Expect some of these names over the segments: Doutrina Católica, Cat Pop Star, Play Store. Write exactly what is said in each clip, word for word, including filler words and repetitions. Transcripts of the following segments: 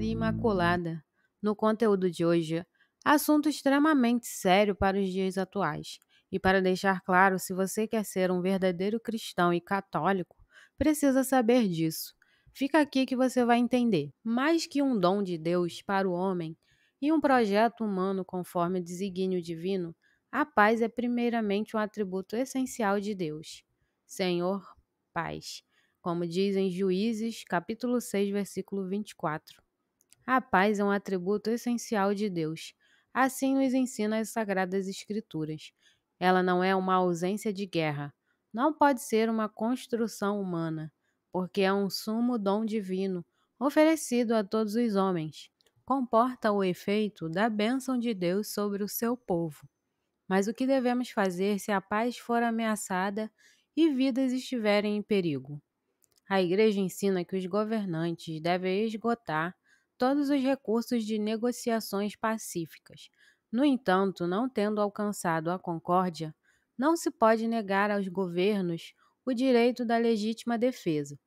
Maria Imaculada. No conteúdo de hoje, assunto extremamente sério para os dias atuais. E para deixar claro, se você quer ser um verdadeiro cristão e católico, precisa saber disso. Fica aqui que você vai entender. Mais que um dom de Deus para o homem e um projeto humano conforme o desígnio divino, a paz é primeiramente um atributo essencial de Deus. Senhor, paz. Como dizem Juízes, capítulo seis, versículo vinte e quatro. A paz é um atributo essencial de Deus. Assim nos ensina as Sagradas Escrituras. Ela não é uma ausência de guerra. Não pode ser uma construção humana, porque é um sumo dom divino oferecido a todos os homens. Comporta o efeito da bênção de Deus sobre o seu povo. Mas o que devemos fazer se a paz for ameaçada e vidas estiverem em perigo? A Igreja ensina que os governantes devem esgotar todos os recursos de negociações pacíficas. No entanto, não tendo alcançado a concórdia, não se pode negar aos governos o direito da legítima defesa.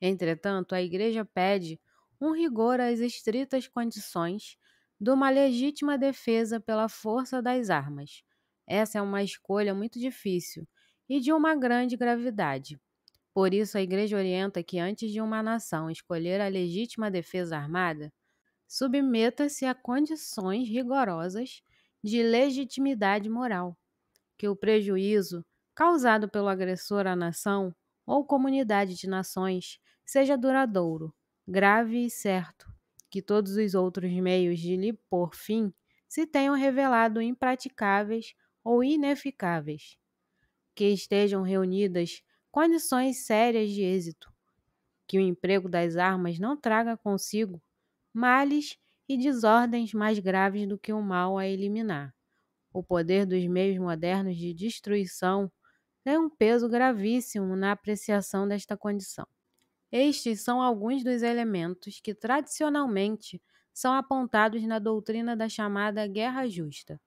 Entretanto, a Igreja pede um rigor às estritas condições de uma legítima defesa pela força das armas. Essa é uma escolha muito difícil e de uma grande gravidade. Por isso, a Igreja orienta que antes de uma nação escolher a legítima defesa armada, submeta-se a condições rigorosas de legitimidade moral, que o prejuízo causado pelo agressor à nação ou comunidade de nações seja duradouro, grave e certo, que todos os outros meios de lhe pôr fim se tenham revelado impraticáveis ou ineficáveis, que estejam reunidas condições sérias de êxito, que o emprego das armas não traga consigo males e desordens mais graves do que o mal a eliminar. O poder dos meios modernos de destruição tem um peso gravíssimo na apreciação desta condição. Estes são alguns dos elementos que tradicionalmente são apontados na doutrina da chamada guerra justa.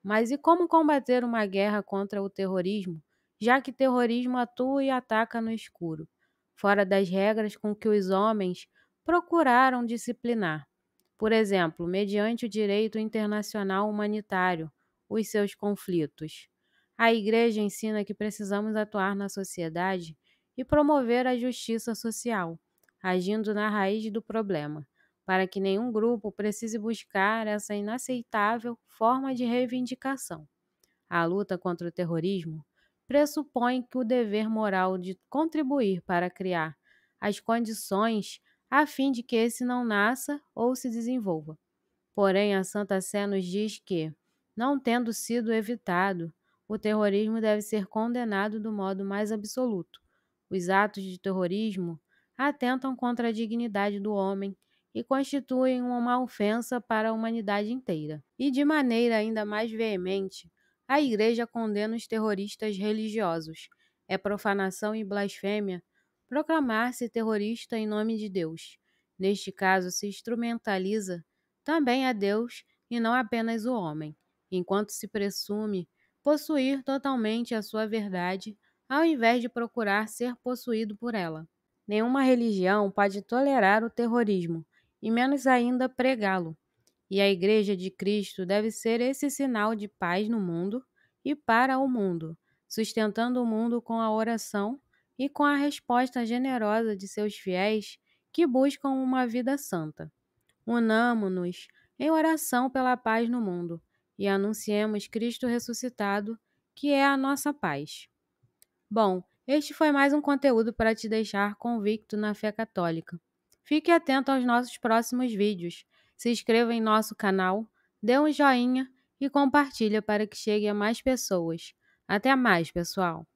Mas e como combater uma guerra contra o terrorismo, já que terrorismo atua e ataca no escuro, fora das regras com que os homens procuraram disciplinar, por exemplo, mediante o direito internacional humanitário, os seus conflitos? A Igreja ensina que precisamos atuar na sociedade e promover a justiça social, agindo na raiz do problema, para que nenhum grupo precise buscar essa inaceitável forma de reivindicação. A luta contra o terrorismo pressupõe que o dever moral de contribuir para criar as condições a fim de que esse não nasça ou se desenvolva. Porém, a Santa Sé nos diz que, não tendo sido evitado, o terrorismo deve ser condenado do modo mais absoluto. Os atos de terrorismo atentam contra a dignidade do homem e constituem uma ofensa para a humanidade inteira. E de maneira ainda mais veemente, a Igreja condena os terroristas religiosos. É profanação e blasfêmia proclamar-se terrorista em nome de Deus. Neste caso, se instrumentaliza também a Deus e não apenas o homem, enquanto se presume possuir totalmente a sua verdade, ao invés de procurar ser possuído por ela. Nenhuma religião pode tolerar o terrorismo, e menos ainda pregá-lo. E a Igreja de Cristo deve ser esse sinal de paz no mundo e para o mundo, sustentando o mundo com a oração e com a resposta generosa de seus fiéis que buscam uma vida santa. Unamo-nos em oração pela paz no mundo e anunciemos Cristo ressuscitado, que é a nossa paz. Bom, este foi mais um conteúdo para te deixar convicto na fé católica. Fique atento aos nossos próximos vídeos, se inscreva em nosso canal, dê um joinha e compartilha para que chegue a mais pessoas. Até mais, pessoal!